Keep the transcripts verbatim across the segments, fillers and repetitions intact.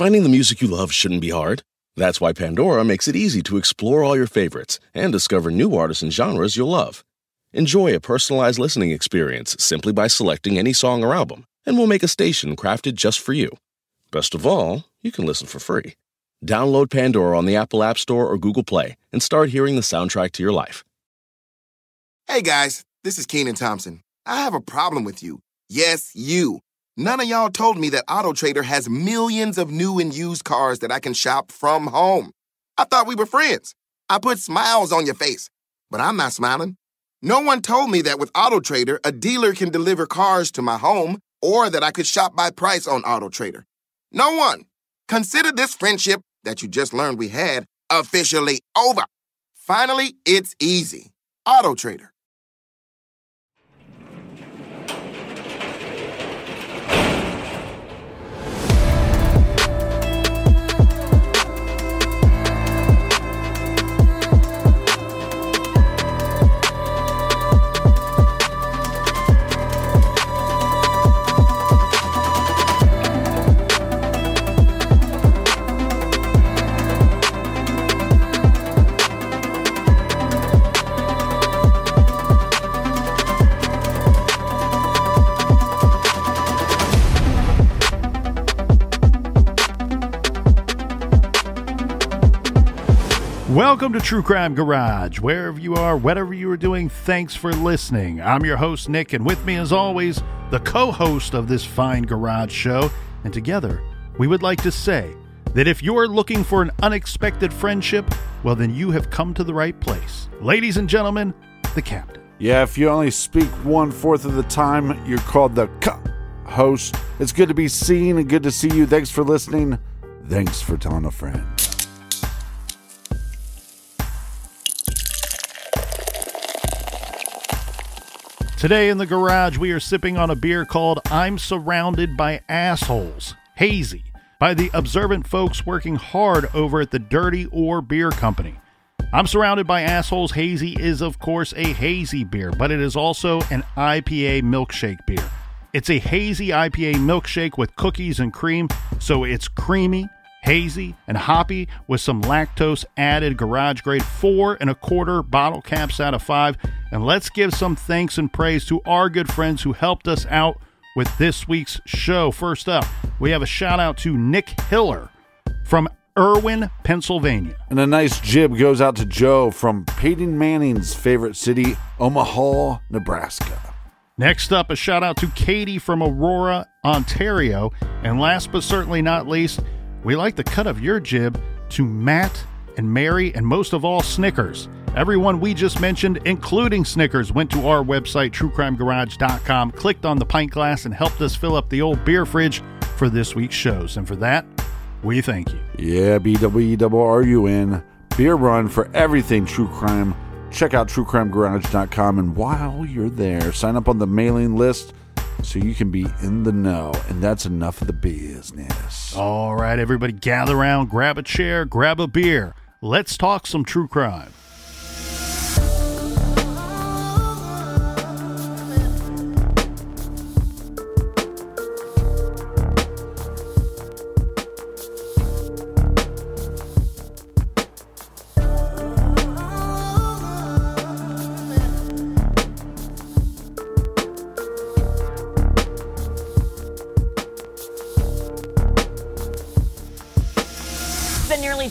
Finding the music you love shouldn't be hard. That's why Pandora makes it easy to explore all your favorites and discover new artists and genres you'll love. Enjoy a personalized listening experience simply by selecting any song or album, and we'll make a station crafted just for you. Best of all, you can listen for free. Download Pandora on the Apple App Store or Google Play and start hearing the soundtrack to your life. Hey guys, this is Kenan Thompson. I have a problem with you. Yes, you. None of y'all told me that AutoTrader has millions of new and used cars that I can shop from home. I thought we were friends. I put smiles on your face, but I'm not smiling. No one told me that with AutoTrader, a dealer can deliver cars to my home or that I could shop by price on AutoTrader. No one. Consider this friendship that you just learned we had officially over. Finally, it's easy. AutoTrader. Welcome to True Crime Garage. Wherever you are, whatever you are doing, thanks for listening. I'm your host, Nick, and with me, as always, the co-host of this fine garage show. And together, we would like to say that if you're looking for an unexpected friendship, well, then you have come to the right place. Ladies and gentlemen, the Captain. Yeah, if you only speak one-fourth of the time, you're called the co-host. It's good to be seen and good to see you. Thanks for listening. Thanks for telling a friend. Today in the garage, we are sipping on a beer called I'm Surrounded by Assholes, Hazy, by the observant folks working hard over at the Dirty Oar Beer Company. I'm Surrounded by Assholes, Hazy is, of course, a hazy beer, but it is also an I P A milkshake beer. It's a hazy I P A milkshake with cookies and cream, so it's creamy, hazy, and hoppy with some lactose added. Garage grade four and a quarter bottle caps out of five. And let's give some thanks and praise to our good friends who helped us out with this week's show. First up, we have a shout out to Nick Hiller from Irwin, Pennsylvania. And a nice jib goes out to Joe from Peyton Manning's favorite city, Omaha, Nebraska. Next up, a shout out to Katie from Aurora, Ontario. And last but certainly not least, we like the cut of your jib to Matt and Mary and most of all Snickers. Everyone we just mentioned, including Snickers, went to our website, true crime garage dot com, clicked on the pint glass, and helped us fill up the old beer fridge for this week's shows. And for that, we thank you. Yeah, B W E R U N, beer run for everything true crime. Check out true crime garage dot com, and while you're there, sign up on the mailing list so you can be in the know. And that's enough of the business. All right, everybody gather around, grab a chair, grab a beer. Let's talk some true crime.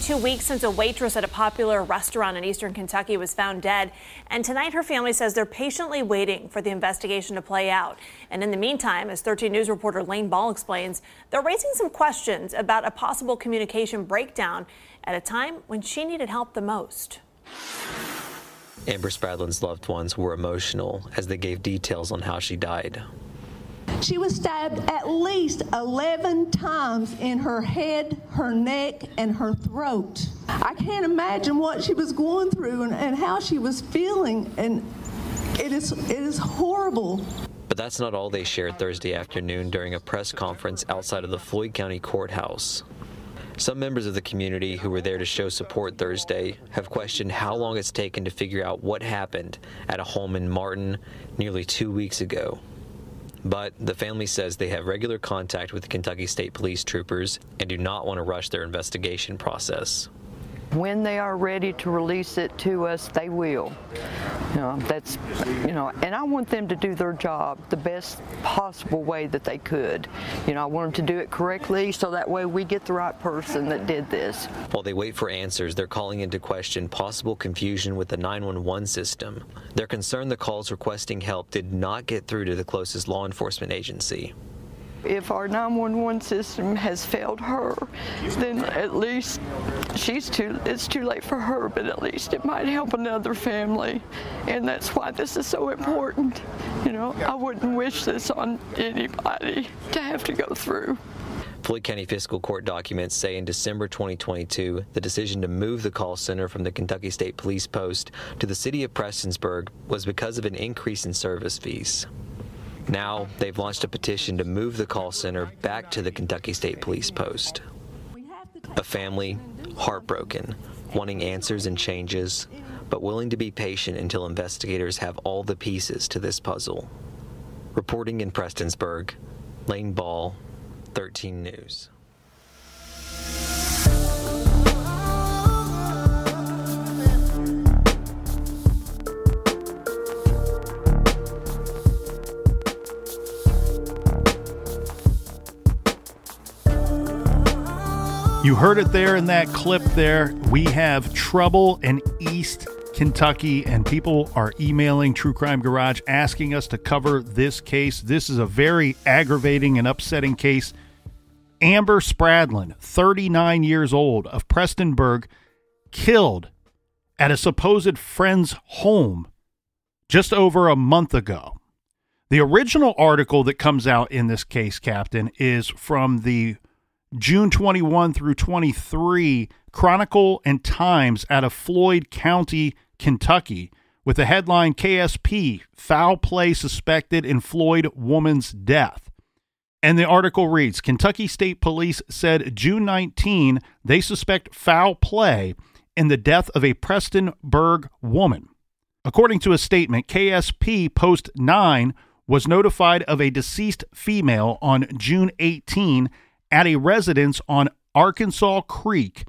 Two weeks since a waitress at a popular restaurant in eastern Kentucky was found dead, and tonight her family says they're patiently waiting for the investigation to play out. And in the meantime, as thirteen News reporter Lane Ball explains, they're raising some questions about a possible communication breakdown at a time when she needed help the most. Amber Spradlin's loved ones were emotional as they gave details on how she died. She was stabbed at least eleven times in her head, her neck, and her throat. I can't imagine what she was going through and, and how she was feeling, and it is, it is horrible. But that's not all they shared Thursday afternoon during a press conference outside of the Floyd County Courthouse. Some members of the community who were there to show support Thursday have questioned how long it's taken to figure out what happened at a home in Martin nearly two weeks ago. but the family says they have regular contact with the Kentucky State Police troopers and do not want to rush their investigation process. When they are ready to release it to us, they will. You know, that's, you know, and I want them to do their job the best possible way that they could. You know, I want them to do it correctly so that way we get the right person that did this. While they wait for answers, they're calling into question possible confusion with the nine one one system. They're concerned the calls requesting help did not get through to the closest law enforcement agency. If our nine one one system has failed her, then at least she's too, it's too late for her, but at least it might help another family. And that's why this is so important. You know, I wouldn't wish this on anybody to have to go through. Floyd County Fiscal Court documents say in December twenty twenty-two, the decision to move the call center from the Kentucky State Police Post to the city of Prestonsburg was because of an increase in service fees. Now, they've launched a petition to move the call center back to the Kentucky State Police Post. A family heartbroken, wanting answers and changes, but willing to be patient until investigators have all the pieces to this puzzle. Reporting in Prestonsburg, Lane Ball, thirteen News. You heard it there in that clip there. We have trouble in East Kentucky, and people are emailing True Crime Garage asking us to cover this case. This is a very aggravating and upsetting case. Amber Spradlin, thirty-nine years old, of Prestonsburg, killed at a supposed friend's home just over a month ago. The original article that comes out in this case, Captain, is from the June twenty-first through twenty-three Chronicle and Times out of Floyd County, Kentucky, with the headline K S P, foul play suspected in Floyd woman's death. And the article reads, Kentucky State Police said June nineteenth they suspect foul play in the death of a Prestonsburg woman. According to a statement, K S P Post nine was notified of a deceased female on June eighteenth at a residence on Arkansas Creek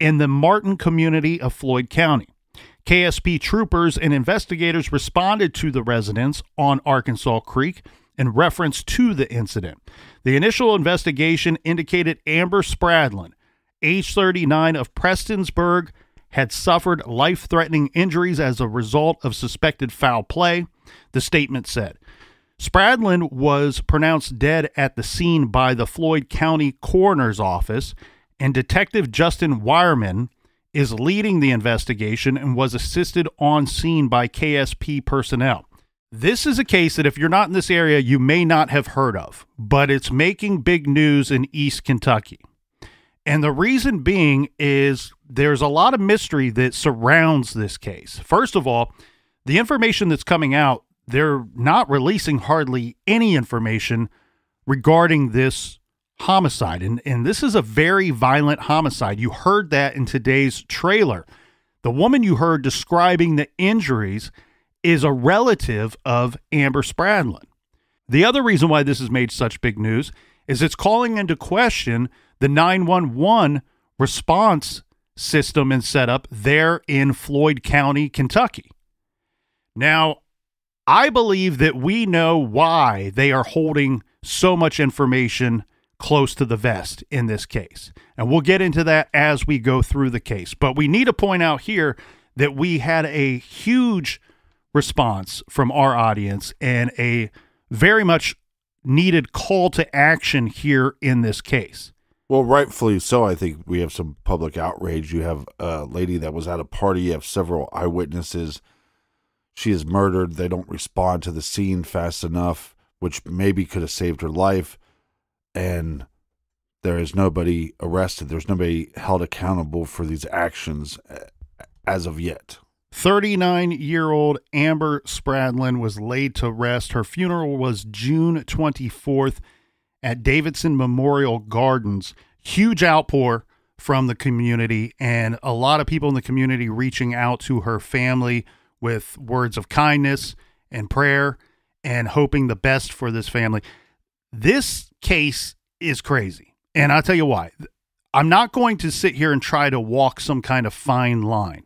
in the Martin community of Floyd County. K S P troopers and investigators responded to the residence on Arkansas Creek in reference to the incident. The initial investigation indicated Amber Spradlin, age thirty-nine, of Prestonsburg, had suffered life-threatening injuries as a result of suspected foul play, the statement said. Spradlin was pronounced dead at the scene by the Floyd County Coroner's Office, and Detective Justin Wireman is leading the investigation and was assisted on scene by K S P personnel. This is a case that if you're not in this area, you may not have heard of, but it's making big news in East Kentucky. And the reason being is there's a lot of mystery that surrounds this case. First of all, the information that's coming out, they're not releasing hardly any information regarding this homicide. And, and this is a very violent homicide. You heard that in today's trailer. The woman you heard describing the injuries is a relative of Amber Spradlin. The other reason why this has made such big news is it's calling into question the nine one one response system and setup there in Floyd County, Kentucky. Now, I believe that we know why they are holding so much information close to the vest in this case. And we'll get into that as we go through the case. But we need to point out here that we had a huge response from our audience and a very much needed call to action here in this case. Well, rightfully so. I think we have some public outrage. You have a lady that was at a party. You have several eyewitnesses. She is murdered. They don't respond to the scene fast enough, which maybe could have saved her life. And there is nobody arrested. There's nobody held accountable for these actions as of yet. thirty-nine-year-old Amber Spradlin was laid to rest. Her funeral was June twenty-fourth at Davidson Memorial Gardens. Huge outpour from the community, and a lot of people in the community reaching out to her family with words of kindness and prayer. and hoping the best for this family. This case is crazy, and I'll tell you why. I'm not going to sit here and try to walk some kind of fine line,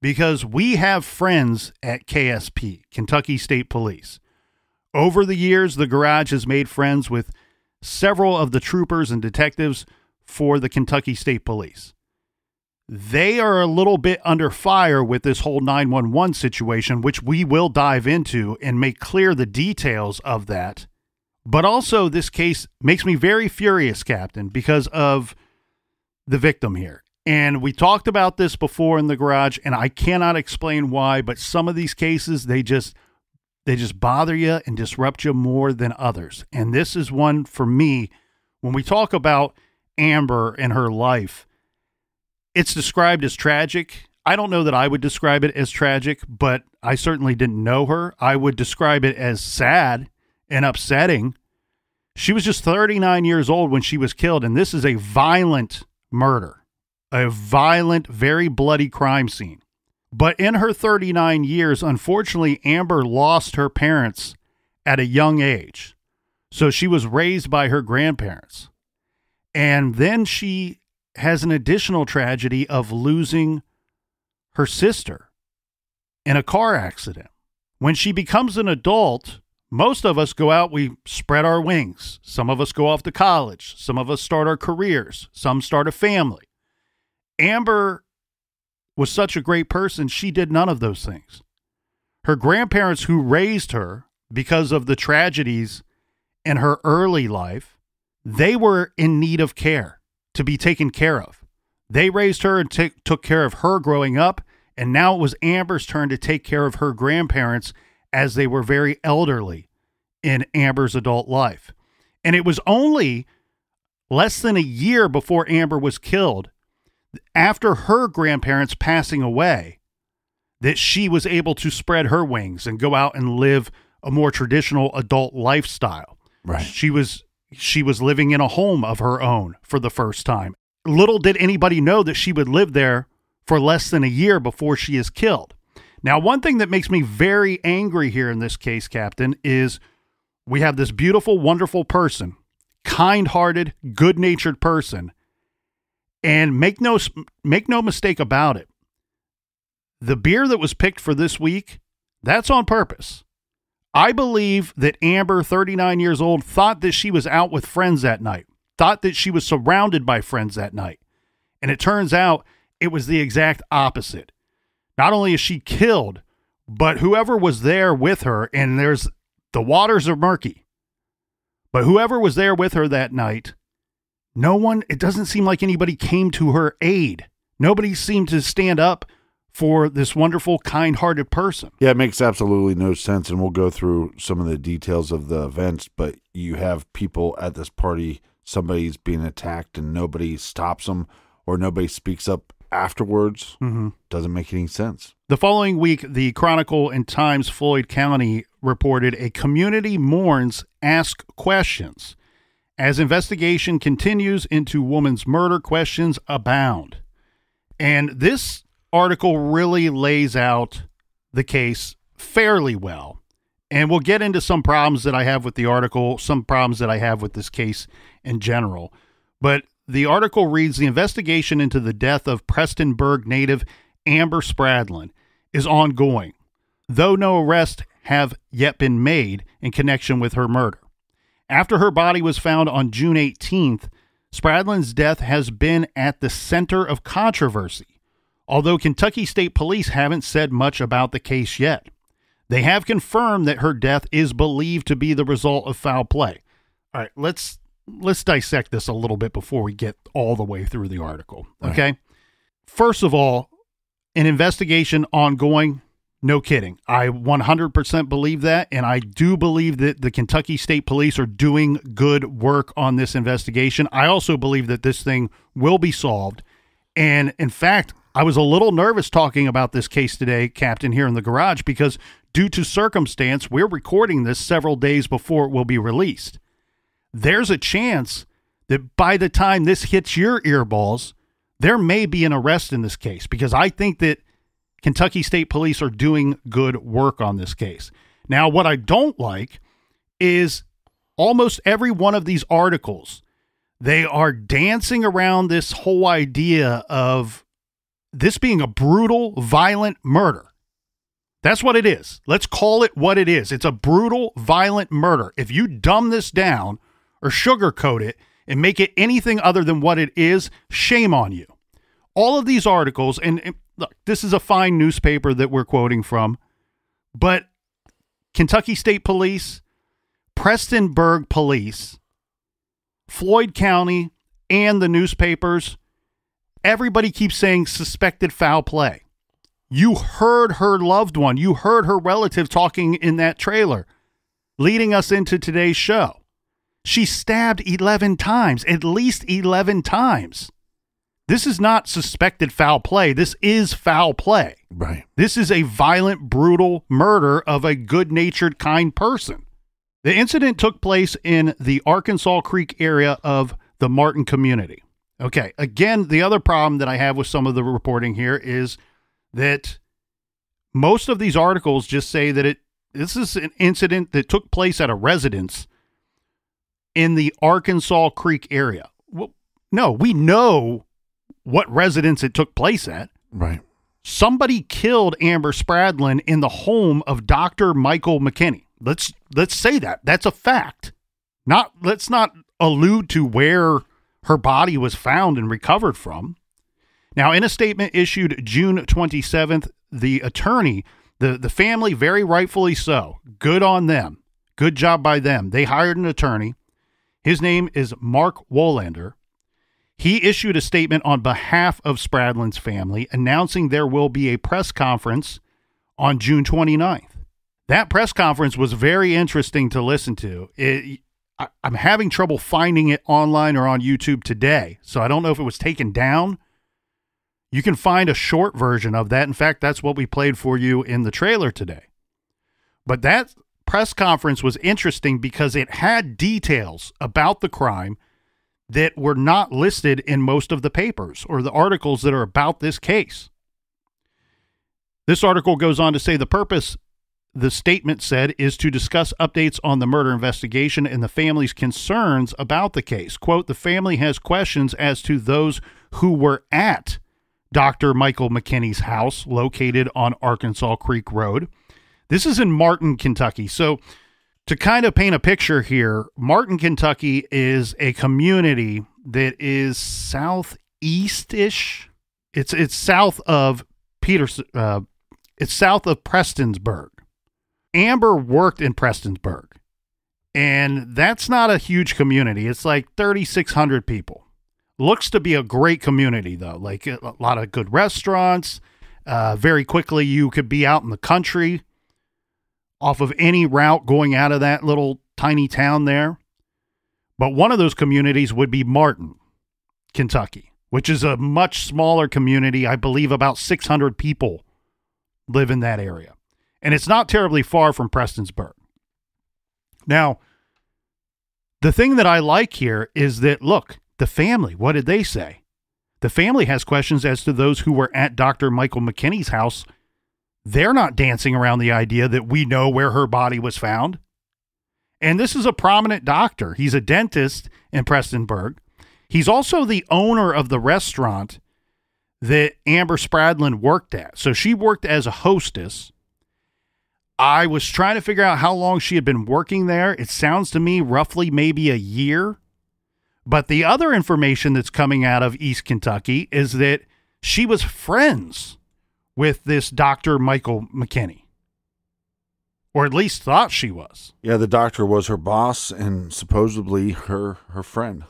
because we have friends at K S P, Kentucky State Police. Over the years, the garage has made friends with several of the troopers and detectives for the Kentucky State Police. They are a little bit under fire with this whole nine one one situation, which we will dive into and make clear the details of that. But also, this case makes me very furious, Captain, because of the victim here. And we talked about this before in the garage, and I cannot explain why, but some of these cases, they just they just bother you and disrupt you more than others. And this is one for me. When we talk about Amber and her life, it's described as tragic. I don't know that I would describe it as tragic, but I certainly didn't know her. I would describe it as sad and upsetting. She was just thirty-nine years old when she was killed, and this is a violent murder, a violent, very bloody crime scene. But in her thirty-nine years, unfortunately, Amber lost her parents at a young age. So she was raised by her grandparents. And then she has an additional tragedy of losing her sister in a car accident. When she becomes an adult, most of us go out, we spread our wings. Some of us go off to college. Some of us start our careers. Some start a family. Amber was such a great person, she did none of those things. Her grandparents, who raised her because of the tragedies in her early life, they were in need of care, to be taken care of. They raised her and t- took care of her growing up, and now it was Amber's turn to take care of her grandparents as they were very elderly in Amber's adult life. And it was only less than a year before Amber was killed, after her grandparents passing away, that she was able to spread her wings and go out and live a more traditional adult lifestyle. Right. She was she was living in a home of her own for the first time. Little did anybody know that she would live there for less than a year before she is killed. Now, one thing that makes me very angry here in this case, Captain, is we have this beautiful, wonderful person, kind-hearted, good-natured person, and make no make no mistake about it, the beer that was picked for this week, that's on purpose. I believe that Amber, thirty-nine years old, thought that she was out with friends that night, thought that she was surrounded by friends that night. And it turns out it was the exact opposite. Not only is she killed, but whoever was there with her, and there's the waters are murky, but whoever was there with her that night, no one, it doesn't seem like anybody came to her aid. Nobody seemed to stand up for this wonderful, kind-hearted person. Yeah, it makes absolutely no sense, and we'll go through some of the details of the events, but you have people at this party, somebody's being attacked, and nobody stops them, or nobody speaks up afterwards. Mm-hmm. Doesn't make any sense. The following week, the Chronicle and Times Floyd County reported, "A community mourns, ask questions." As investigation continues into woman's murder, questions abound. And this article really lays out the case fairly well, and we'll get into some problems that I have with the article, some problems that I have with this case in general. But the article reads, "The investigation into the death of Prestonsburg native Amber Spradlin is ongoing, though no arrests have yet been made in connection with her murder. After her body was found on June eighteenth, Spradlin's death has been at the center of controversy, although Kentucky State Police haven't said much about the case yet. They have confirmed that her death is believed to be the result of foul play." All right, let's let's dissect this a little bit before we get all the way through the article, okay? Right. First of all, an investigation ongoing, no kidding. I one hundred percent believe that, and I do believe that the Kentucky State Police are doing good work on this investigation. I also believe that this thing will be solved, and in fact, I was a little nervous talking about this case today, Captain, here in the garage, because due to circumstance, we're recording this several days before it will be released. There's a chance that by the time this hits your earballs, there may be an arrest in this case, because I think that Kentucky State Police are doing good work on this case. Now, what I don't like is almost every one of these articles, they are dancing around this whole idea of this being a brutal, violent murder. That's what it is. Let's call it what it is. It's a brutal, violent murder. If you dumb this down or sugarcoat it and make it anything other than what it is, shame on you. All of these articles, and, and look, this is a fine newspaper that we're quoting from, but Kentucky State Police, Prestonsburg Police, Floyd County, and the newspapers, everybody keeps saying suspected foul play. You heard her loved one. You heard her relative talking in that trailer, leading us into today's show. She stabbed eleven times, at least eleven times. This is not suspected foul play. This is foul play. Right. This is a violent, brutal murder of a good-natured, kind person. The incident took place in the Arkansas Creek area of the Martin community. Okay, again, the other problem that I have with some of the reporting here is that most of these articles just say that it this is an incident that took place at a residence in the Arkansas Creek area. Well, no, we know what residence it took place at. Right. Somebody killed Amber Spradlin in the home of Doctor Michael McKinney. Let's let's say that. That's a fact. Not let's not allude to where her body was found and recovered from. Now, in a statement issued June twenty-seventh, the attorney, the, the family, very rightfully so, good on them. Good job by them. They hired an attorney. His name is Mark Wolander. He issued a statement on behalf of Spradlin's family announcing there will be a press conference on June twenty-ninth. That press conference was very interesting to listen to. It, I, I'm having trouble finding it online or on YouTube today, so I don't know if it was taken down. You can find a short version of that. In fact, that's what we played for you in the trailer today. But that press conference was interesting because it had details about the crime that were not listed in most of the papers or the articles that are about this case. This article goes on to say the purpose, the statement said, is to discuss updates on the murder investigation and the family's concerns about the case. Quote, the family has questions as to those who were at Doctor Michael McKinney's house located on Arkansas Creek Road. This is in Martin, Kentucky. So to kind of paint a picture here, Martin, Kentucky is a community that is southeast-ish. It's it's south of Peterson. Uh, it's south of Prestonsburg. Amber worked in Prestonsburg, and that's not a huge community. It's like thirty-six hundred people. Looks to be a great community, though. Like a lot of good restaurants. Uh, very quickly, you could be out in the country off of any route going out of that little tiny town there. But one of those communities would be Martin, Kentucky, which is a much smaller community. I believe about six hundred people live in that area. And it's not terribly far from Prestonsburg. Now, the thing that I like here is that, look, the family, what did they say? The family has questions as to those who were at Doctor Michael McKinney's house. They're not dancing around the idea that we know where her body was found. And this is a prominent doctor. He's a dentist in Prestonsburg. He's also the owner of the restaurant that Amber Spradlin worked at. So she worked as a hostess. I was trying to figure out how long she had been working there. It sounds to me roughly maybe a year. But the other information that's coming out of East Kentucky is that she was friends with this Doctor Michael McKinney, or at least thought she was. Yeah, the doctor was her boss and supposedly her, her friend.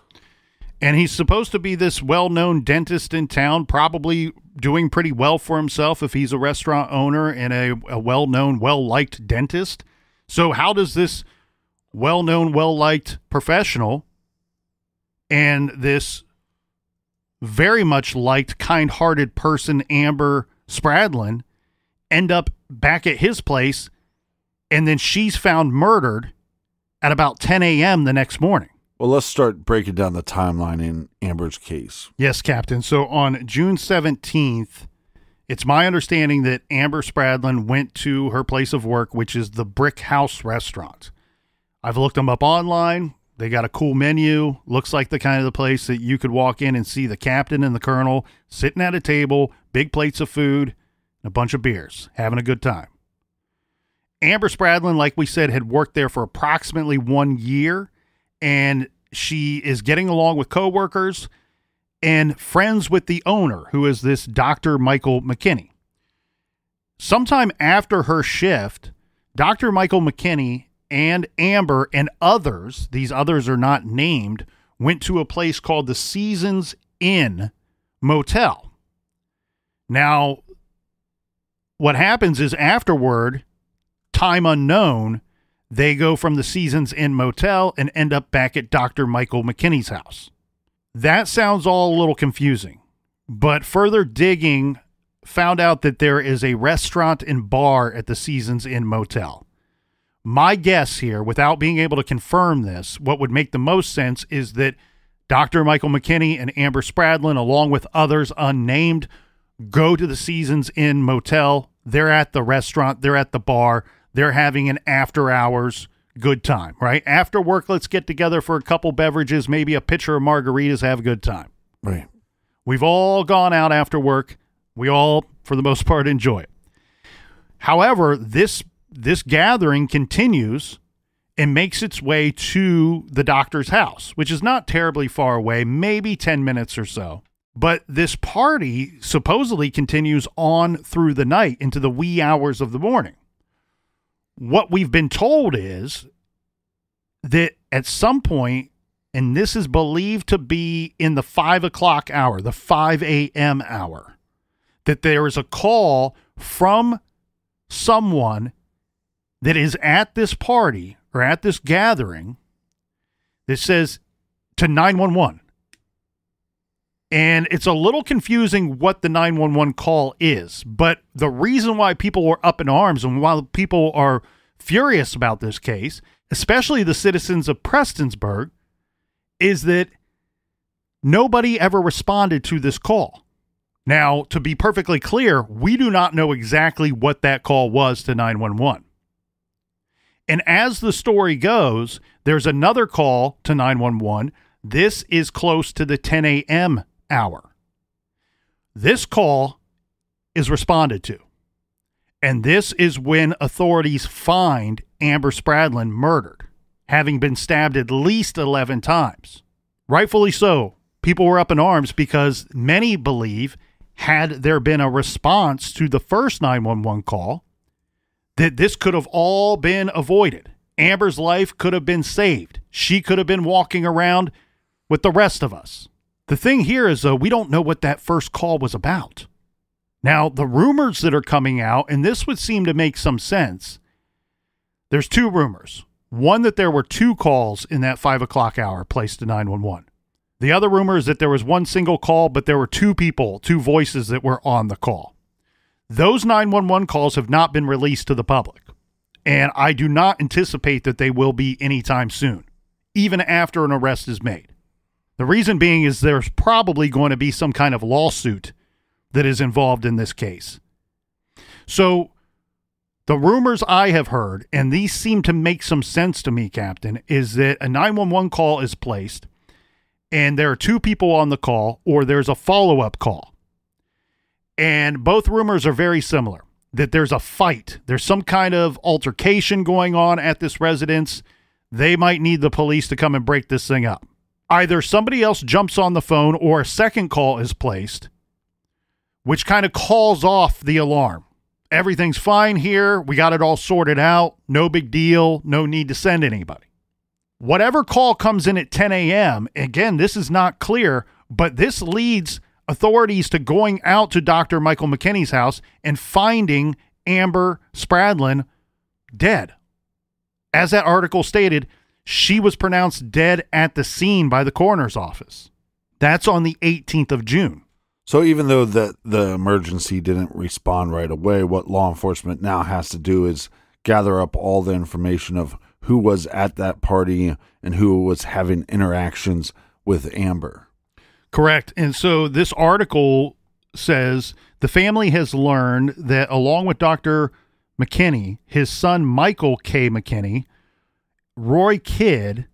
And he's supposed to be this well-known dentist in town, probably doing pretty well for himself if he's a restaurant owner and a, a well-known, well-liked dentist. So how does this well-known, well-liked professional and this very much liked, kind-hearted person, Amber Spradlin, end up back at his place, and then she's found murdered at about ten a.m. the next morning? Well, let's start breaking down the timeline in Amber's case. Yes, Captain. So on June seventeenth, it's my understanding that Amber Spradlin went to her place of work, which is the Brick House Restaurant. I've looked them up online. They got a cool menu. Looks like the kind of the place that you could walk in and see the captain and the colonel sitting at a table, big plates of food, and a bunch of beers, having a good time. Amber Spradlin, like we said, had worked there for approximately one year, and she is getting along with coworkers and friends with the owner, who is this Doctor Michael McKinney. Sometime after her shift, Doctor Michael McKinney and Amber and others, these others are not named, went to a place called the Seasons Inn Motel. Now, what happens is afterward, time unknown, they go from the Seasons Inn Motel and end up back at Doctor Michael McKinney's house. That sounds all a little confusing, but further digging found out that there is a restaurant and bar at the Seasons Inn Motel. My guess here, without being able to confirm this, what would make the most sense is that Doctor Michael McKinney and Amber Spradlin, along with others unnamed, go to the Seasons Inn Motel. They're at the restaurant. They're at the bar. They're having an after-hours good time, right? After work, let's get together for a couple beverages, maybe a pitcher of margaritas, have a good time. Right. We've all gone out after work. We all, for the most part, enjoy it. However, this This gathering continues and makes its way to the doctor's house, which is not terribly far away, maybe ten minutes or so. But this party supposedly continues on through the night into the wee hours of the morning. What we've been told is that at some point, and this is believed to be in the five o'clock hour, the five a.m. hour, that there is a call from someone that is at this party or at this gathering that says to nine one one. And it's a little confusing what the nine one one call is, but the reason why people are up in arms and why people are furious about this case, especially the citizens of Prestonsburg, is that nobody ever responded to this call. Now, to be perfectly clear, we do not know exactly what that call was to nine one one. And as the story goes, there's another call to nine one one. This is close to the ten a.m. hour. This call is responded to. And this is when authorities find Amber Spradlin murdered, having been stabbed at least eleven times. Rightfully so, people were up in arms because many believe, had there been a response to the first nine one one call, that this could have all been avoided. Amber's life could have been saved. She could have been walking around with the rest of us. The thing here is, though, we don't know what that first call was about. Now, the rumors that are coming out, and this would seem to make some sense, there's two rumors. One, that there were two calls in that five o'clock hour placed to nine one one. The other rumor is that there was one single call, but there were two people, two voices that were on the call. Those nine one one calls have not been released to the public, and I do not anticipate that they will be anytime soon, even after an arrest is made. The reason being is there's probably going to be some kind of lawsuit that is involved in this case. So the rumors I have heard, and these seem to make some sense to me, Captain, is that a nine one one call is placed, and there are two people on the call, or there's a follow-up call. And both rumors are very similar, that there's a fight. There's some kind of altercation going on at this residence. They might need the police to come and break this thing up. Either somebody else jumps on the phone or a second call is placed, which kind of calls off the alarm. Everything's fine here. We got it all sorted out. No big deal. No need to send anybody. Whatever call comes in at ten a.m., again, this is not clear, but this leads authorities to going out to Doctor Michael McKinney's house and finding Amber Spradlin dead. As that article stated, she was pronounced dead at the scene by the coroner's office. That's on the eighteenth of June. So even though the, the emergency didn't respond right away, what law enforcement now has to do is gather up all the information of who was at that party and who was having interactions with Amber. Correct. And so this article says the family has learned that along with Doctor McKinney, his son Michael K. McKinney Roy Kidd,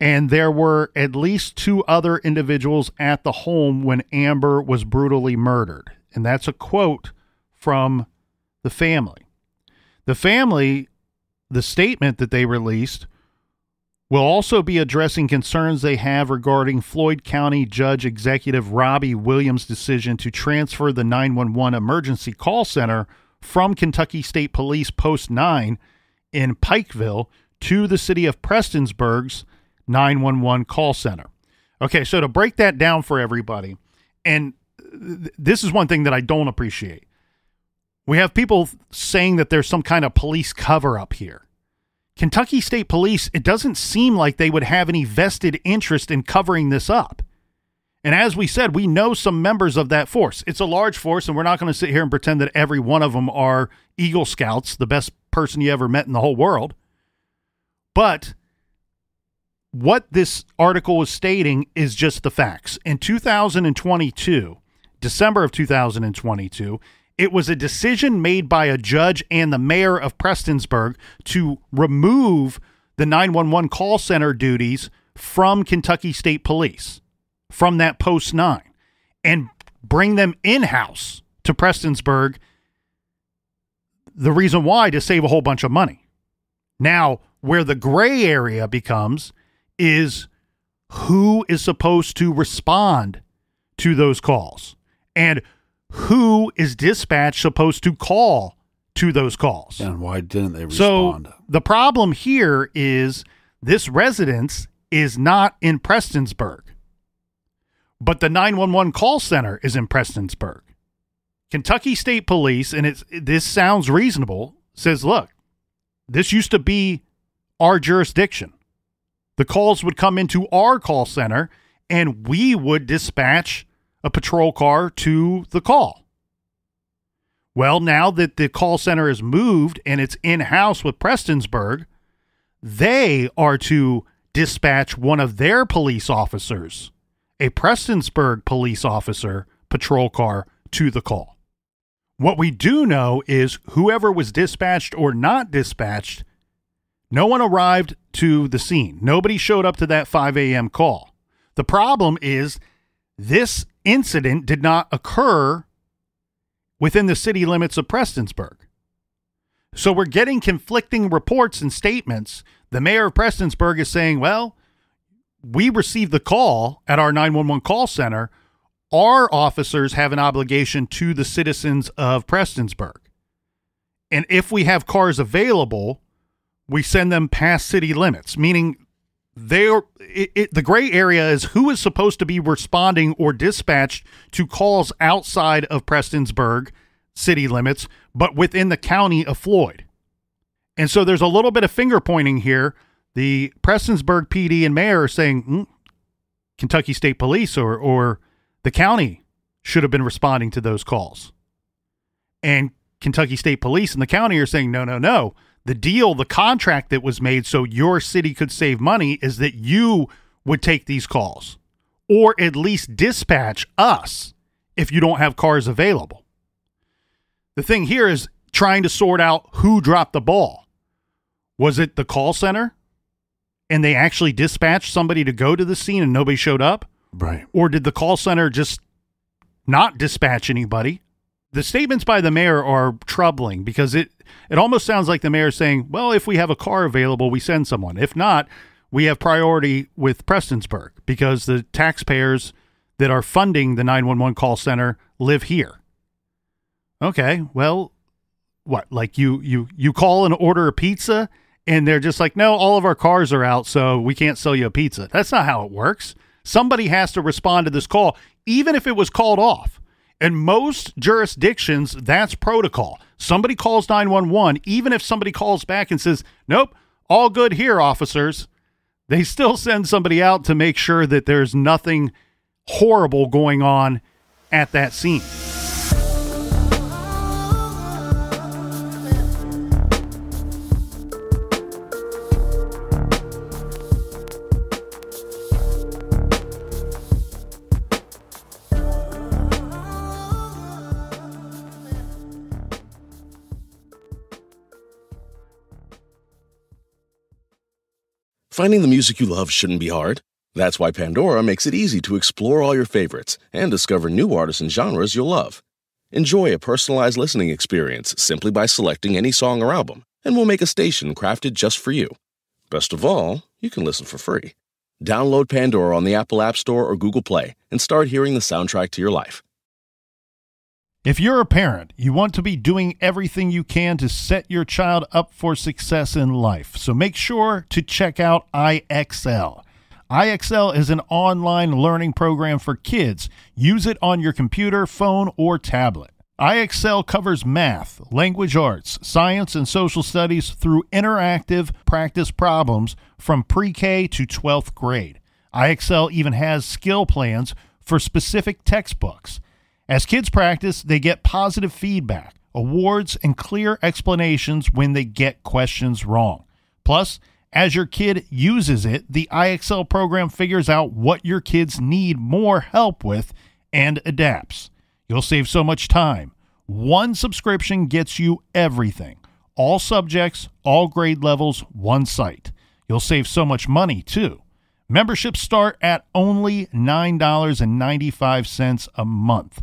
and there were at least two other individuals at the home when Amber was brutally murdered. And that's a quote from the family. The family, the statement that they released, will also be addressing concerns they have regarding Floyd County Judge Executive Robbie Williams' decision to transfer the nine one one Emergency Call Center from Kentucky State Police Post nine in Pikeville to the city of Prestonsburg's nine one one Call Center. Okay, so to break that down for everybody, and th- this is one thing that I don't appreciate. We have people saying that there's some kind of police cover-up here. Kentucky State Police, it doesn't seem like they would have any vested interest in covering this up. And as we said, we know some members of that force. It's a large force, and we're not going to sit here and pretend that every one of them are Eagle Scouts, the best person you ever met in the whole world. But what this article is stating is just the facts. In two thousand twenty-two, December of two thousand twenty-two, it was a decision made by a judge and the mayor of Prestonsburg to remove the nine one one call center duties from Kentucky State Police, from that post nine, and bring them in-house to Prestonsburg. The reason why, to save a whole bunch of money. Now, where the gray area becomes is who is supposed to respond to those calls and who is dispatch supposed to call to those calls? And why didn't they respond? So the problem here is this residence is not in Prestonsburg, but the nine one one call center is in Prestonsburg. Kentucky State Police, and it's this sounds reasonable, says, look, this used to be our jurisdiction. The calls would come into our call center, and we would dispatch a patrol car to the call. Well, now that the call center is moved and it's in-house with Prestonsburg, they are to dispatch one of their police officers, a Prestonsburg police officer patrol car, to the call. What we do know is whoever was dispatched or not dispatched, no one arrived to the scene. Nobody showed up to that five a.m. call. The problem is this incident did not occur within the city limits of Prestonsburg. So we're getting conflicting reports and statements. The mayor of Prestonsburg is saying, well, we received the call at our nine one one call center. Our officers have an obligation to the citizens of Prestonsburg. And if we have cars available, we send them past city limits, meaning They are, it, it, the gray area is who is supposed to be responding or dispatched to calls outside of Prestonsburg city limits, but within the county of Floyd. And so there's a little bit of finger pointing here. The Prestonsburg P D and mayor are saying hmm, Kentucky State Police or, or the county should have been responding to those calls. And Kentucky State Police and the county are saying, no, no, no. The deal, the contract that was made so your city could save money is that you would take these calls or at least dispatch us if you don't have cars available. The thing here is trying to sort out who dropped the ball. Was it the call center and they actually dispatched somebody to go to the scene and nobody showed up? Right. Or did the call center just not dispatch anybody? The statements by the mayor are troubling because it, it almost sounds like the mayor is saying, well, if we have a car available, we send someone. If not, we have priority with Prestonsburg because the taxpayers that are funding the nine one one call center live here. Okay, well, what? Like you you you call and order a pizza and they're just like, no, all of our cars are out, so we can't sell you a pizza. That's not how it works. Somebody has to respond to this call, even if it was called off. In most jurisdictions, that's protocol. Somebody calls nine one one, even if somebody calls back and says, nope, all good here, officers, they still send somebody out to make sure that there's nothing horrible going on at that scene. Finding the music you love shouldn't be hard. That's why Pandora makes it easy to explore all your favorites and discover new artists and genres you'll love. Enjoy a personalized listening experience simply by selecting any song or album, and we'll make a station crafted just for you. Best of all, you can listen for free. Download Pandora on the Apple App Store or Google Play and start hearing the soundtrack to your life. If you're a parent, you want to be doing everything you can to set your child up for success in life. So make sure to check out I X L. I X L is an online learning program for kids. Use it on your computer, phone, or tablet. I X L covers math, language arts, science, and social studies through interactive practice problems from pre-K to twelfth grade. I X L even has skill plans for specific textbooks. As kids practice, they get positive feedback, awards, and clear explanations when they get questions wrong. Plus, as your kid uses it, the I X L program figures out what your kids need more help with and adapts. You'll save so much time. One subscription gets you everything. All subjects, all grade levels, one site. You'll save so much money, too. Memberships start at only nine ninety-five a month.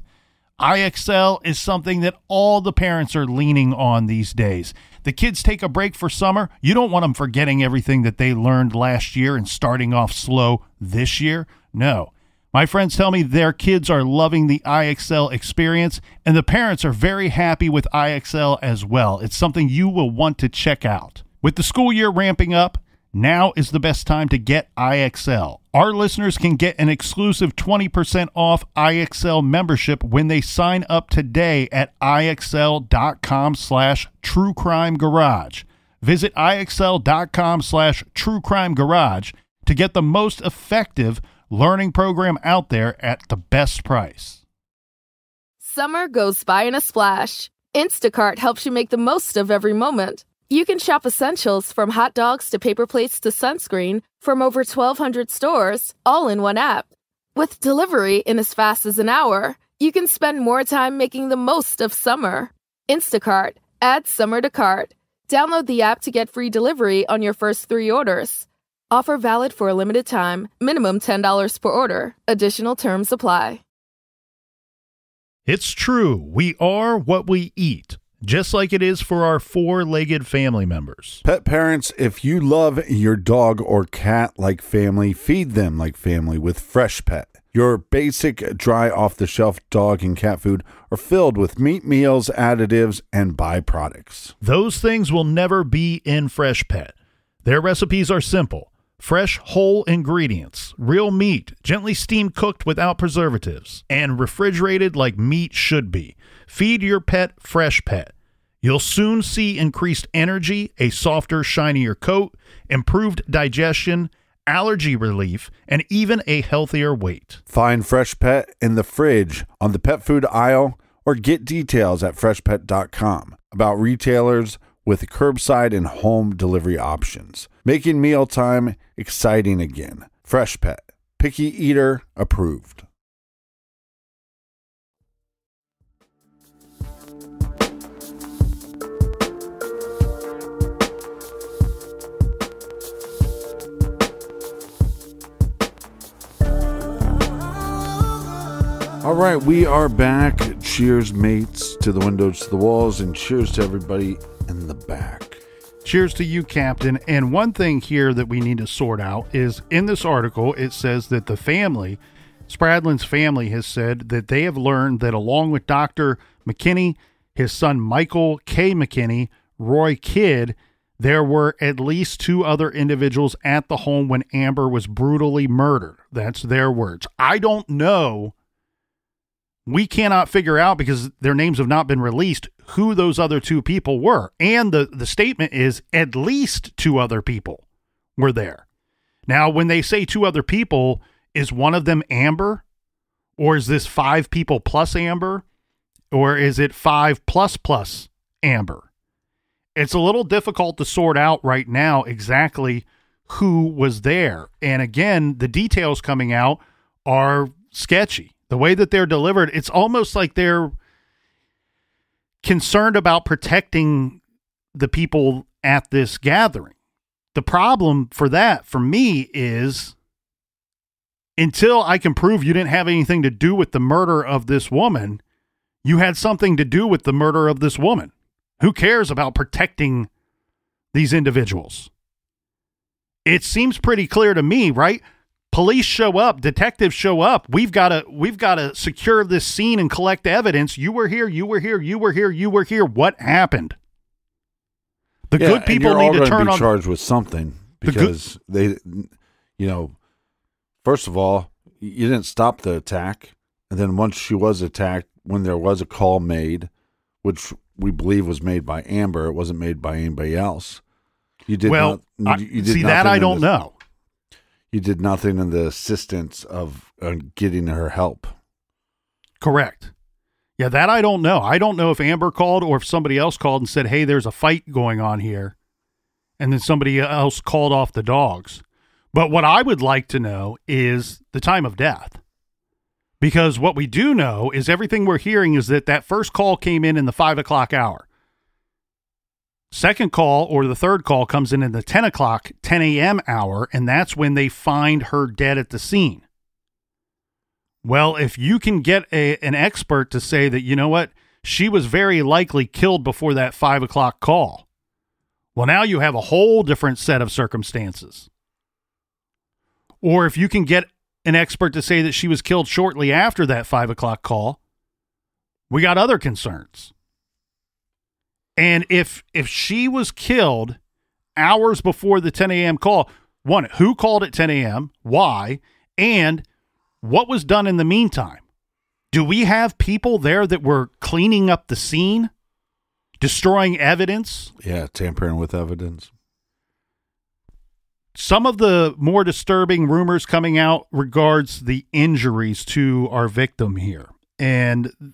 I X L is something that all the parents are leaning on these days. The kids take a break for summer. You don't want them forgetting everything that they learned last year and starting off slow this year. No. My friends tell me their kids are loving the I X L experience, and the parents are very happy with I X L as well. It's something you will want to check out. With the school year ramping up, now is the best time to get I X L. Our listeners can get an exclusive twenty percent off I X L membership when they sign up today at IXL.com slash True Crime Garage. Visit IXL.com slash True Crime Garage to get the most effective learning program out there at the best price. Summer goes by in a splash. Instacart helps you make the most of every moment. You can shop essentials from hot dogs to paper plates to sunscreen from over twelve hundred stores, all in one app. With delivery in as fast as an hour, you can spend more time making the most of summer. Instacart. Add summer to cart. Download the app to get free delivery on your first three orders. Offer valid for a limited time. Minimum ten dollars per order. Additional terms apply. It's true. We are what we eat. Just like it is for our four-legged family members. Pet parents, if you love your dog or cat like family, feed them like family with FreshPet. Your basic, dry, off-the-shelf dog and cat food are filled with meat meals, additives, and byproducts. Those things will never be in FreshPet. Their recipes are simple. Fresh, whole ingredients, real meat, gently steam-cooked without preservatives, and refrigerated like meat should be. Feed your pet FreshPet. You'll soon see increased energy, a softer, shinier coat, improved digestion, allergy relief, and even a healthier weight. Find FreshPet in the fridge, on the pet food aisle, or get details at fresh pet dot com about retailers with curbside and home delivery options. Making mealtime exciting again. FreshPet. Picky eater approved. All right, we are back. Cheers, mates, to the windows, to the walls, and cheers to everybody in the back. Cheers to you, Captain. And one thing here that we need to sort out is in this article, it says that the family, Spradlin's family, has said that they have learned that along with Doctor McKinney, his son Michael K. McKinney, Roy Kidd, there were at least two other individuals at the home when Amber was brutally murdered. That's their words. I don't know. We cannot figure out, because their names have not been released, who those other two people were. And the, the statement is at least two other people were there. Now, when they say two other people, is one of them Amber? Or is this five people plus Amber? Or is it five plus plus Amber? It's a little difficult to sort out right now exactly who was there. And again, the details coming out are sketchy. The way that they're delivered, it's almost like they're concerned about protecting the people at this gathering. The problem for that, for me, is until I can prove you didn't have anything to do with the murder of this woman, you had something to do with the murder of this woman. Who cares about protecting these individuals? It seems pretty clear to me, right? Police show up, detectives show up. We've got to, we've got to secure this scene and collect evidence. You were here, you were here, you were here, you were here. What happened? The yeah, good people need to turn be on charged with something because the good- they, you know, first of all, you didn't stop the attack. And then once she was attacked, when there was a call made, which we believe was made by Amber, it wasn't made by anybody else. You did well, not, you, you did see that I don't the, know. You did nothing in the assistance of uh, getting her help. Correct. Yeah, that I don't know. I don't know if Amber called or if somebody else called and said, hey, there's a fight going on here. And then somebody else called off the dogs. But what I would like to know is the time of death. Because what we do know is everything we're hearing is that that first call came in in the five o'clock hour. Second call or the third call comes in in the ten o'clock, ten a.m. hour, and that's when they find her dead at the scene. Well, if you can get a, an expert to say that, you know what, she was very likely killed before that five o'clock call. Well, now you have a whole different set of circumstances. Or if you can get an expert to say that she was killed shortly after that five o'clock call, we got other concerns. And if if she was killed hours before the ten a.m. call, one, who called at ten a.m., why, and what was done in the meantime? Do we have people there that were cleaning up the scene, destroying evidence? Yeah, tampering with evidence. Some of the more disturbing rumors coming out regards the injuries to our victim here, and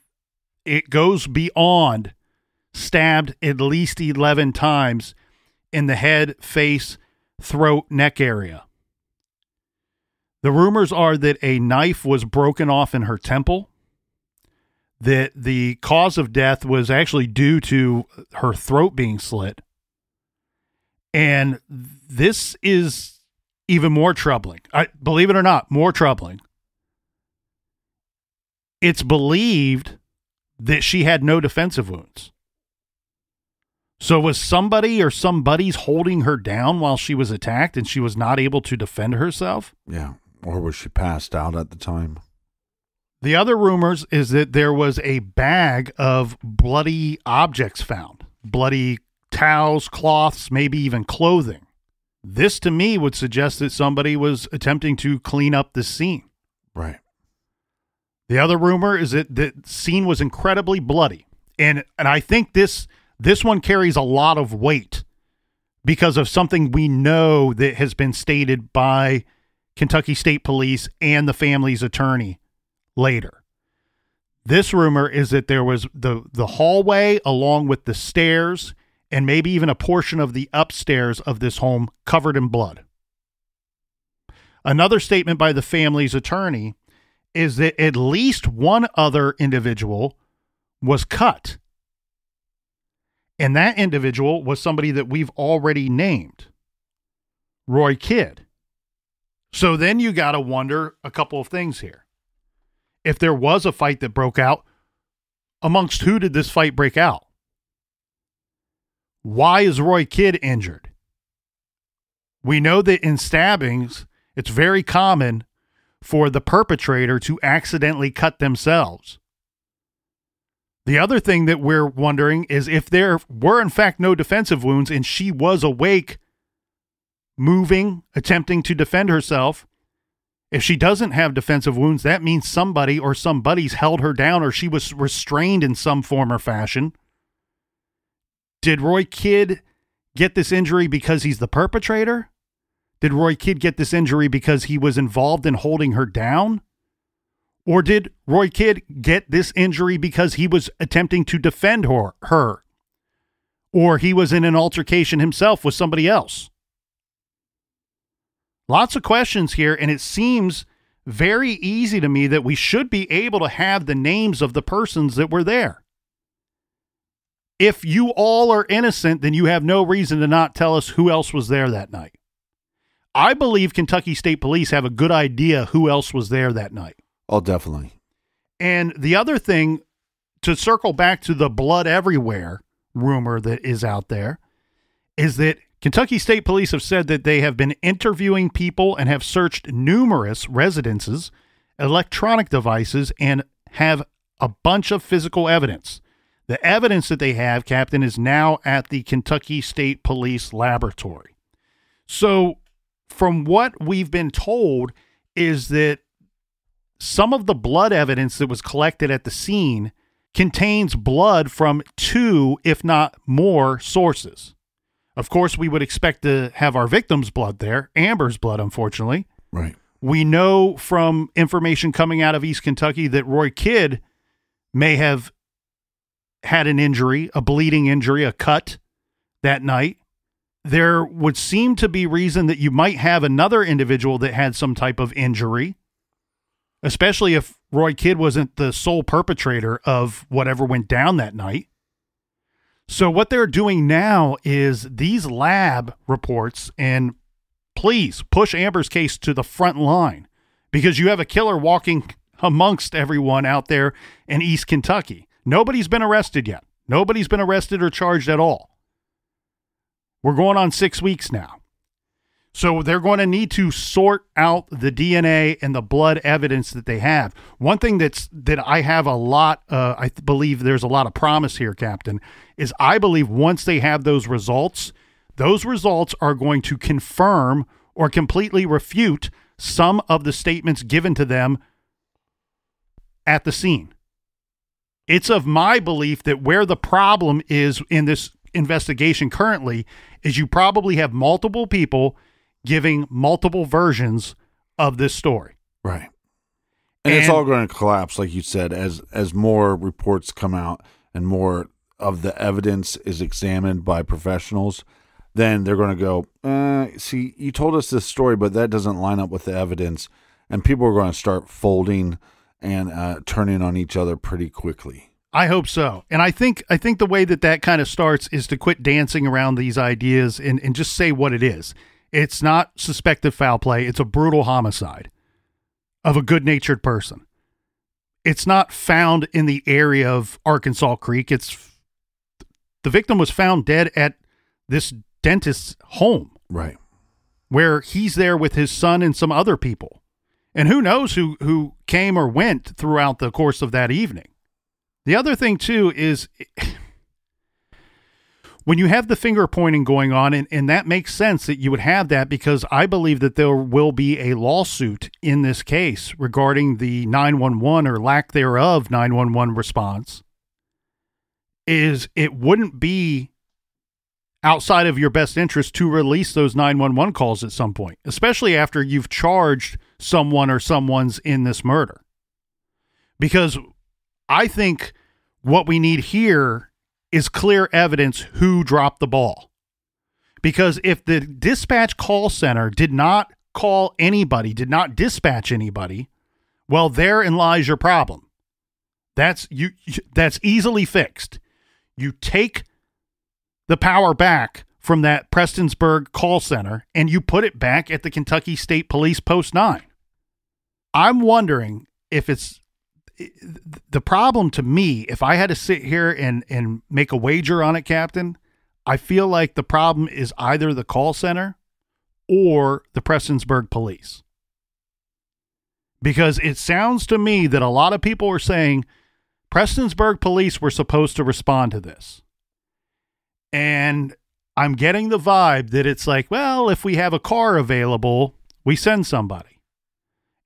it goes beyond stabbed at least eleven times in the head, face, throat, neck area. The rumors are that a knife was broken off in her temple, that the cause of death was actually due to her throat being slit. And this is even more troubling. I, believe it or not, more troubling. It's believed that she had no defensive wounds. So was somebody or somebody's holding her down while she was attacked and she was not able to defend herself? Yeah. Or was she passed out at the time? The other rumors is that there was a bag of bloody objects found. Bloody towels, cloths, maybe even clothing. This to me would suggest that somebody was attempting to clean up the scene. Right. The other rumor is that the scene was incredibly bloody. And and I think this... This one carries a lot of weight because of something we know that has been stated by Kentucky State Police and the family's attorney later. This rumor is that there was the, the hallway along with the stairs and maybe even a portion of the upstairs of this home covered in blood. Another statement by the family's attorney is that at least one other individual was cut. And that individual was somebody that we've already named, Roy Kidd. So then you got to wonder a couple of things here. If there was a fight that broke out, amongst who did this fight break out? Why is Roy Kidd injured? We know that in stabbings, it's very common for the perpetrator to accidentally cut themselves. The other thing that we're wondering is if there were, in fact, no defensive wounds and she was awake, moving, attempting to defend herself, if she doesn't have defensive wounds, that means somebody or somebody's held her down or she was restrained in some form or fashion. Did Roy Kidd get this injury because he's the perpetrator? Did Roy Kidd get this injury because he was involved in holding her down? Or did Roy Kidd get this injury because he was attempting to defend her, her? Or he was in an altercation himself with somebody else? Lots of questions here, and it seems very easy to me that we should be able to have the names of the persons that were there. if you all are innocent, then you have no reason to not tell us who else was there that night. I believe Kentucky State Police have a good idea who else was there that night. Oh, definitely. And the other thing, to circle back to the blood everywhere rumor that is out there, is that Kentucky State Police have said that they have been interviewing people and have searched numerous residences, electronic devices, and have a bunch of physical evidence. The evidence that they have, Captain, is now at the Kentucky State Police Laboratory. So from what we've been told is that some of the blood evidence that was collected at the scene contains blood from two, if not more, sources. Of course, we would expect to have our victim's blood there, Amber's blood, unfortunately. Right. We know from information coming out of East Kentucky that Roy Kidd may have had an injury, a bleeding injury, a cut that night. There would seem to be reason that you might have another individual that had some type of injury, especially if Roy Kidd wasn't the sole perpetrator of whatever went down that night. So what they're doing now is these lab reports, and please push Amber's case to the front line, because you have a killer walking amongst everyone out there in East Kentucky. Nobody's been arrested yet. Nobody's been arrested or charged at all. We're going on six weeks now. So they're going to need to sort out the D N A and the blood evidence that they have. One thing that's that I have a lot, uh, I believe there's a lot of promise here, Captain, is I believe once they have those results, those results are going to confirm or completely refute some of the statements given to them at the scene. It's of my belief that where the problem is in this investigation currently is you probably have multiple people giving multiple versions of this story. Right. And, and it's all going to collapse, like you said, as as more reports come out and more of the evidence is examined by professionals, then they're going to go, uh, see, you told us this story, but that doesn't line up with the evidence. And people are going to start folding and uh, turning on each other pretty quickly. I hope so. And I think I think the way that that kind of starts is to quit dancing around these ideas and, and just say what it is. It's not suspected foul play. It's a brutal homicide of a good-natured person. It's not found in the area of Arkansas Creek. It's the victim was found dead at this dentist's home. Right. Where he's there with his son and some other people. And who knows who, who came or went throughout the course of that evening. The other thing, too, is when you have the finger pointing going on, and, and that makes sense that you would have that, because I believe that there will be a lawsuit in this case regarding the nine one one or lack thereof nine one one response, is it wouldn't be outside of your best interest to release those nine one one calls at some point, especially after you've charged someone or someone's in this murder. Because I think what we need here is clear evidence who dropped the ball. Because if the dispatch call center did not call anybody, did not dispatch anybody, well, therein lies your problem. That's you. That's easily fixed. You take the power back from that Prestonsburg call center and you put it back at the Kentucky State Police Post nine. I'm wondering if it's the problem to me, if I had to sit here and, and make a wager on it, Captain, I feel like the problem is either the call center or the Prestonsburg police. Because it sounds to me that a lot of people are saying Prestonsburg police were supposed to respond to this. And I'm getting the vibe that it's like, well, if we have a car available, we send somebody.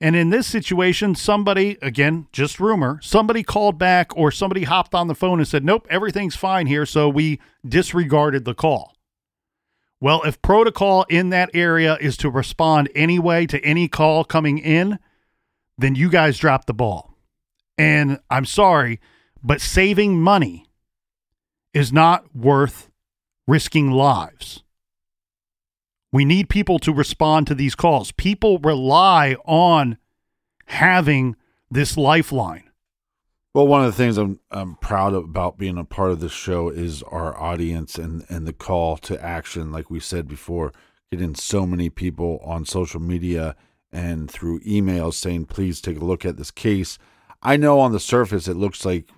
And in this situation, somebody, again, just rumor, somebody called back or somebody hopped on the phone and said, nope, everything's fine here, so we disregarded the call. Well, if protocol in that area is to respond anyway to any call coming in, then you guys dropped the ball. And I'm sorry, but saving money is not worth risking lives. We need people to respond to these calls. People rely on having this lifeline. Well, one of the things I'm I'm proud of about being a part of this show is our audience and, and the call to action. Like we said before, getting so many people on social media and through emails saying, please take a look at this case. I know on the surface it looks like,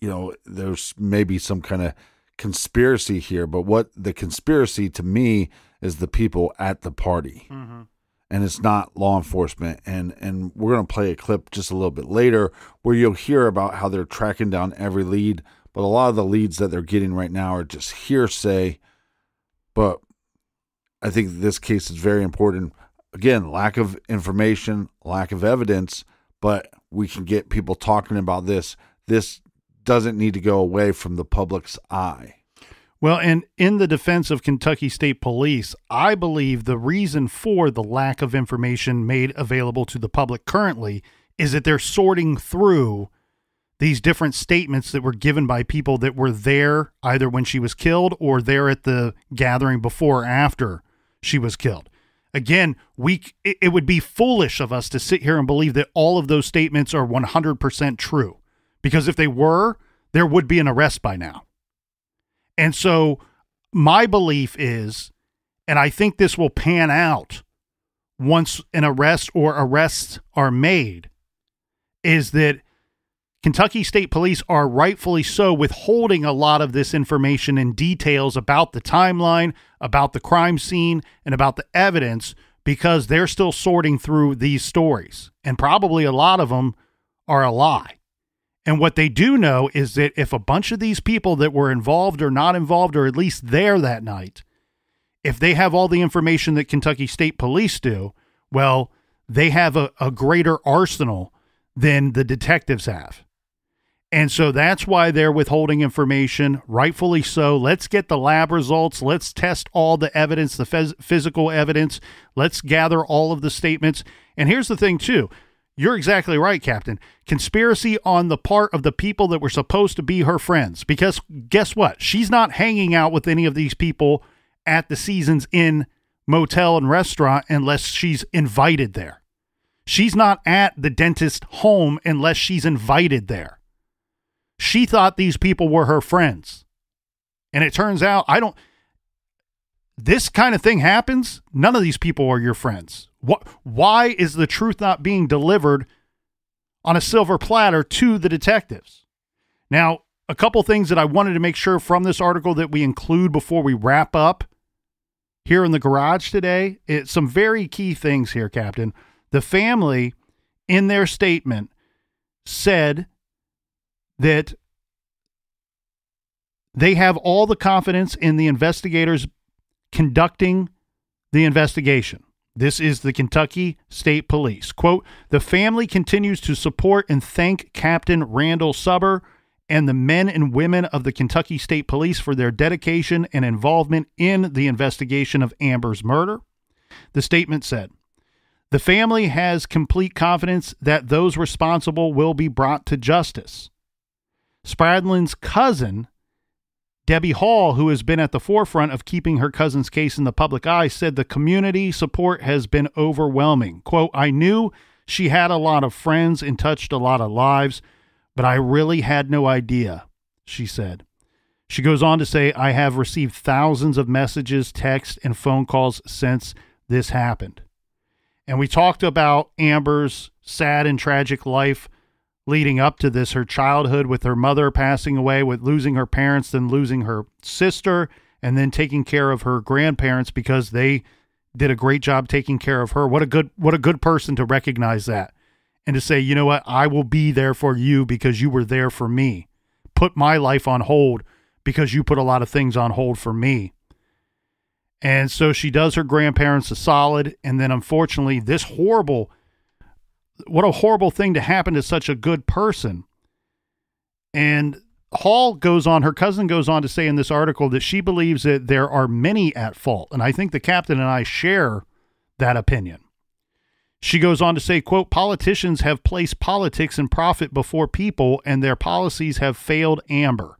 you know, there's maybe some kind of conspiracy here, but what the conspiracy to me is the people at the party. Mm-hmm. And it's not law enforcement. And and we're going to play a clip just a little bit later where you'll hear about how they're tracking down every lead. But a lot of the leads that they're getting right now are just hearsay. But I think this case is very important. Again, lack of information, lack of evidence, but we can get people talking about this. This doesn't need to go away from the public's eye. Well, and in the defense of Kentucky State Police, I believe the reason for the lack of information made available to the public currently is that they're sorting through these different statements that were given by people that were there either when she was killed or there at the gathering before or after she was killed. Again, we it would be foolish of us to sit here and believe that all of those statements are one hundred percent true, because if they were, there would be an arrest by now. And so my belief is, and I think this will pan out once an arrest or arrests are made, is that Kentucky State Police are rightfully so withholding a lot of this information and details about the timeline, about the crime scene, and about the evidence, because they're still sorting through these stories. And probably a lot of them are a lie. And what they do know is that if a bunch of these people that were involved or not involved, or at least there that night, if they have all the information that Kentucky State Police do, well, they have a, a greater arsenal than the detectives have. And so that's why they're withholding information, rightfully so. Let's get the lab results. Let's test all the evidence, the phys- physical evidence. Let's gather all of the statements. And here's the thing, too. You're exactly right, Captain. Conspiracy on the part of the people that were supposed to be her friends. Because guess what? She's not hanging out with any of these people at the Seasons Inn Motel and Restaurant unless she's invited there. She's not at the dentist's home unless she's invited there. She thought these people were her friends. And it turns out, I don't... This kind of thing happens. None of these people are your friends. What? Why is the truth not being delivered on a silver platter to the detectives? Now, a couple things that I wanted to make sure from this article that we include before we wrap up here in the garage today. It's some very key things here, Captain. The family, in their statement, said that they have all the confidence in the investigators conducting the investigation. This is the Kentucky State Police. Quote, the family continues to support and thank Captain Randall Suber and the men and women of the Kentucky State Police for their dedication and involvement in the investigation of Amber's murder. The statement said, the family has complete confidence that those responsible will be brought to justice. Spradlin's cousin, Debbie Hall, who has been at the forefront of keeping her cousin's case in the public eye, said the community support has been overwhelming. Quote, I knew she had a lot of friends and touched a lot of lives, but I really had no idea, she said. She goes on to say, I have received thousands of messages, texts, and phone calls since this happened. And we talked about Amber's sad and tragic life leading up to this, her childhood with her mother passing away, with losing her parents, then losing her sister, and then taking care of her grandparents because they did a great job taking care of her. What a good, what a good person to recognize that and to say, you know what, I will be there for you because you were there for me. Put my life on hold because you put a lot of things on hold for me. And so she does her grandparents a solid, and then unfortunately this horrible What a horrible thing to happen to such a good person. And Hall goes on, her cousin goes on to say in this article that she believes that there are many at fault. And I think the captain and I share that opinion. She goes on to say, quote, politicians have placed politics and profit before people, and their policies have failed Amber.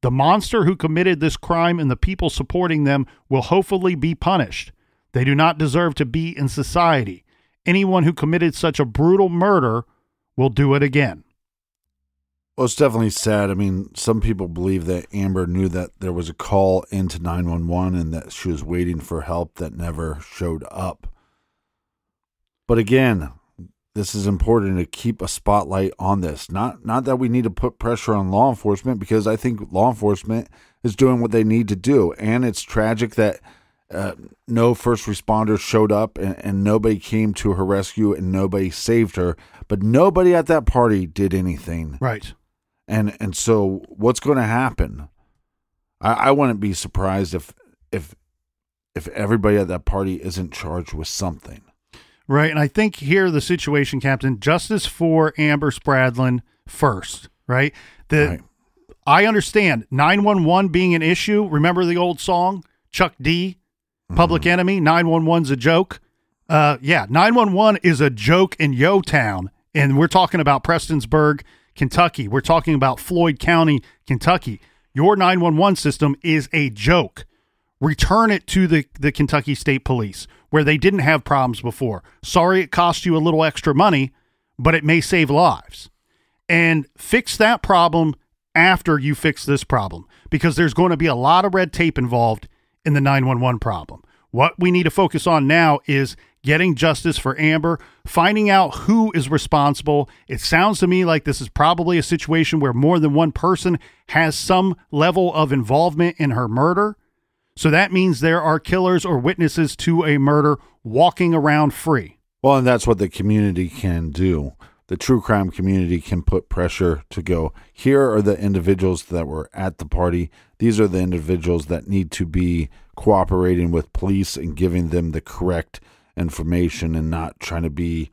The monster who committed this crime and the people supporting them will hopefully be punished. They do not deserve to be in society. Anyone who committed such a brutal murder will do it again. Well, it's definitely sad. I mean, some people believe that Amber knew that there was a call into nine one one and that she was waiting for help that never showed up. But again, this is important to keep a spotlight on this. Not not that we need to put pressure on law enforcement, because I think law enforcement is doing what they need to do. And it's tragic that uh, no first responders showed up and, and nobody came to her rescue and nobody saved her. But nobody at that party did anything. Right. And and so what's going to happen? I, I wouldn't be surprised if if if everybody at that party isn't charged with something. Right, and I think here the situation, Captain, justice for Amber Spradlin first, right? The right. I understand nine one one being an issue. Remember the old song, Chuck D, Public mm-hmm. Enemy, nine one one's a joke. Uh, yeah, nine one one is a joke in Yo Town, and we're talking about Prestonsburg, Kentucky. We're talking about Floyd County, Kentucky. Your nine one one system is a joke. Return it to the, the Kentucky State Police, where they didn't have problems before. Sorry it cost you a little extra money, but it may save lives. And fix that problem after you fix this problem, because there's going to be a lot of red tape involved in the nine one one problem. What we need to focus on now is getting justice for Amber, finding out who is responsible. It sounds to me like this is probably a situation where more than one person has some level of involvement in her murder. So that means there are killers or witnesses to a murder walking around free. Well, and that's what the community can do. The true crime community can put pressure to go, here are the individuals that were at the party. These are the individuals that need to be cooperating with police and giving them the correct information and not trying to be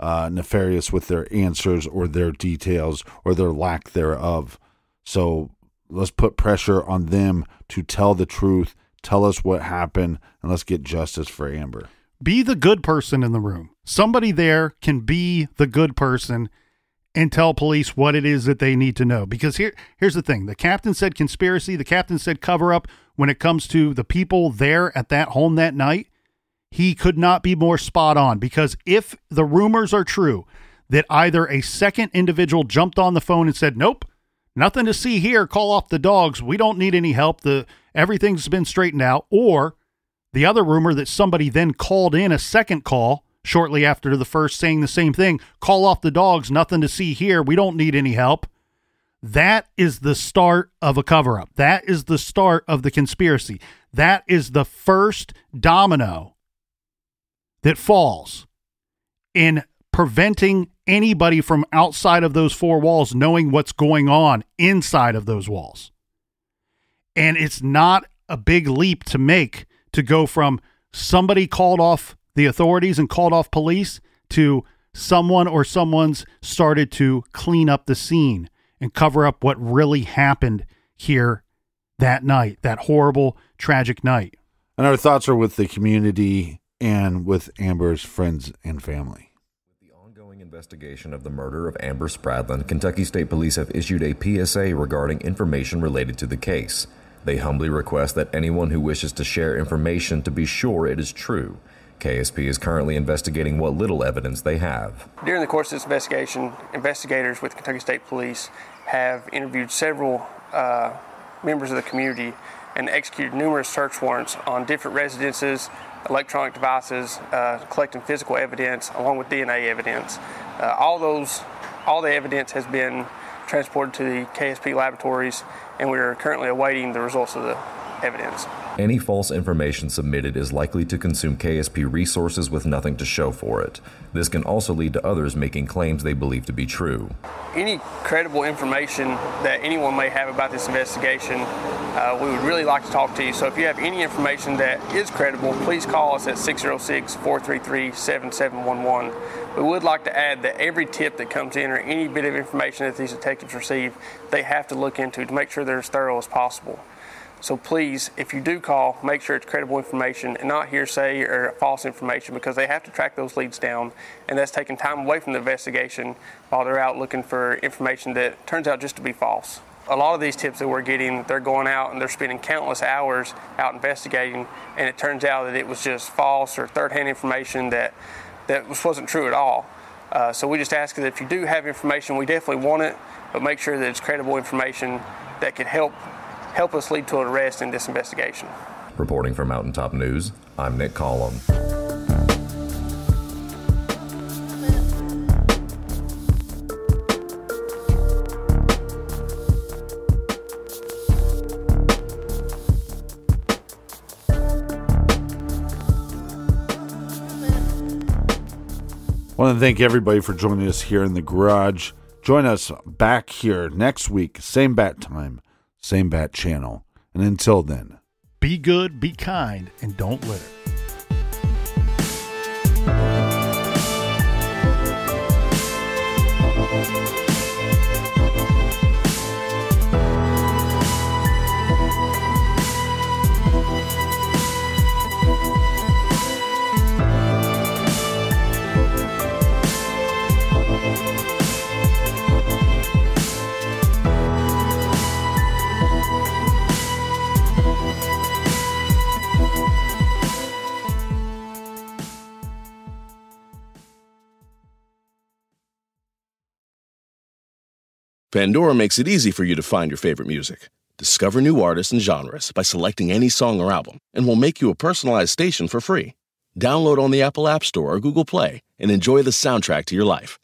uh, nefarious with their answers or their details or their lack thereof. So let's put pressure on them to tell the truth, tell us what happened, and let's get justice for Amber. Be the good person in the room. Somebody there can be the good person and tell police what it is that they need to know. Because here, here's the thing. The captain said conspiracy. The captain said cover-up. When it comes to the people there at that home that night, he could not be more spot on. Because if the rumors are true that either a second individual jumped on the phone and said, nope, nothing to see here. Call off the dogs. We don't need any help. The everything's been straightened out. Or the other rumor that somebody then called in a second call shortly after the first saying the same thing. Call off the dogs. Nothing to see here. We don't need any help. That is the start of a cover-up. That is the start of the conspiracy. That is the first domino that falls in preventing anybody from outside of those four walls knowing what's going on inside of those walls. And it's not a big leap to make to go from somebody called off the authorities and called off police to someone or someone's started to clean up the scene and cover up what really happened here that night, that horrible, tragic night. And our thoughts are with the community and with Amber's friends and family. Investigation of the murder of Amber Spradlin, Kentucky State Police have issued a P S A regarding information related to the case. They humbly request that anyone who wishes to share information to be sure it is true. K S P is currently investigating what little evidence they have. During the course of this investigation, investigators with Kentucky State Police have interviewed several uh, members of the community and executed numerous search warrants on different residences, electronic devices, uh, collecting physical evidence along with D N A evidence. Uh, all those, all the evidence has been transported to the K S P laboratories, and we are currently awaiting the results of the evidence. Any false information submitted is likely to consume K S P resources with nothing to show for it. This can also lead to others making claims they believe to be true. Any credible information that anyone may have about this investigation, uh, we would really like to talk to you. So if you have any information that is credible, please call us at six zero six, four three three, seven seven one one. We would like to add that every tip that comes in or any bit of information that these detectives receive, they have to look into to make sure they're as thorough as possible. So please, if you do call, make sure it's credible information and not hearsay or false information, because they have to track those leads down, and that's taking time away from the investigation while they're out looking for information that turns out just to be false. A lot of these tips that we're getting, they're going out and they're spending countless hours out investigating, and it turns out that it was just false or third-hand information that, that wasn't true at all. Uh, so we just ask that if you do have information, we definitely want it. but make sure that it's credible information that could help help us lead to an arrest in this investigation. Reporting for Mountaintop News, I'm Nick Collum. I want to thank everybody for joining us here in the garage. Join us back here next week, same bat time, same bat channel. And until then, be good, be kind, and don't litter. Pandora makes it easy for you to find your favorite music. Discover new artists and genres by selecting any song or album, and we'll make you a personalized station for free. Download on the Apple App Store or Google Play and enjoy the soundtrack to your life.